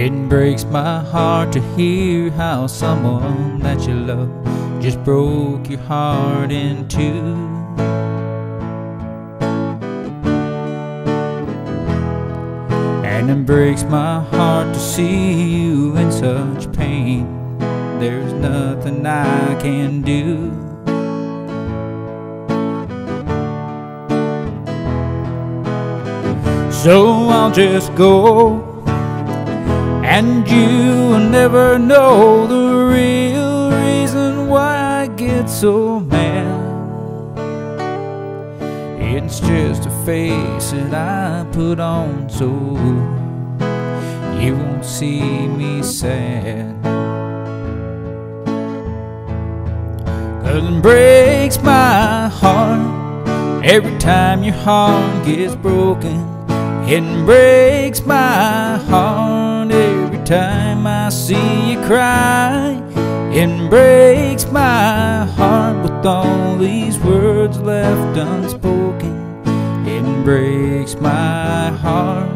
It breaks my heart to hear how someone that you love just broke your heart in two. And it breaks my heart to see you in such pain. There's nothing I can do. So I'll just go, and you'll never know the real reason why I get so mad. It's just a face that I put on so you won't see me sad. 'Cause it breaks my heart every time your heart gets broken. It breaks my heart every time I see you cry. It breaks my heart with all these words left unspoken. It breaks my heart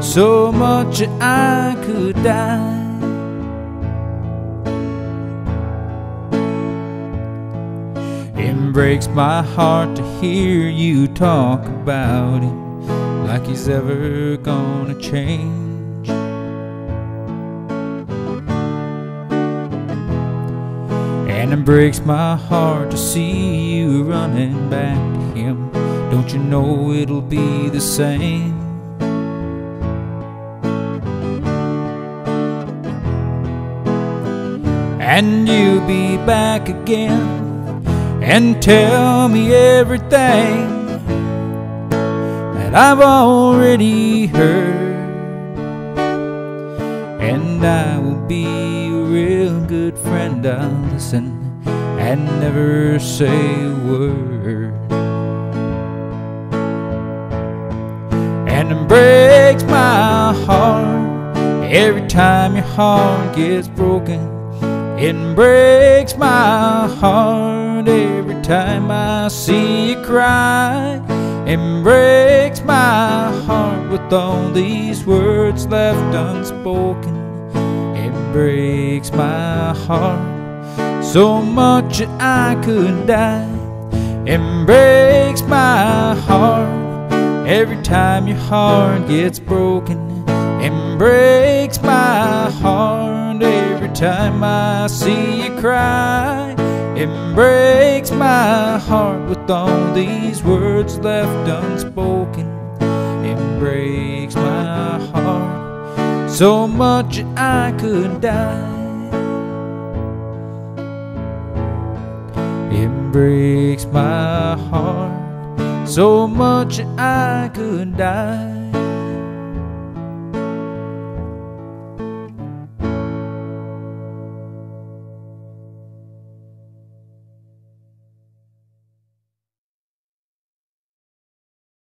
so much that I could die. It breaks my heart to hear you talk about him like he's ever gonna change. And it breaks my heart to see you running back to him. Don't you know it'll be the same? And you'll be back again and tell me everything that I've already heard. And I will be a real good friend. I'll listen and never say a word. And it breaks my heart every time your heart gets broken. It breaks my heart every time I see you cry. It breaks my heart with all these words left unspoken. It breaks my heart so much that I could die. It breaks my heart every time your heart gets broken. It breaks my heart every time I see you cry. It breaks my heart with all these words left unspoken. It breaks my heart so much I could die. It breaks my heart so much I could die.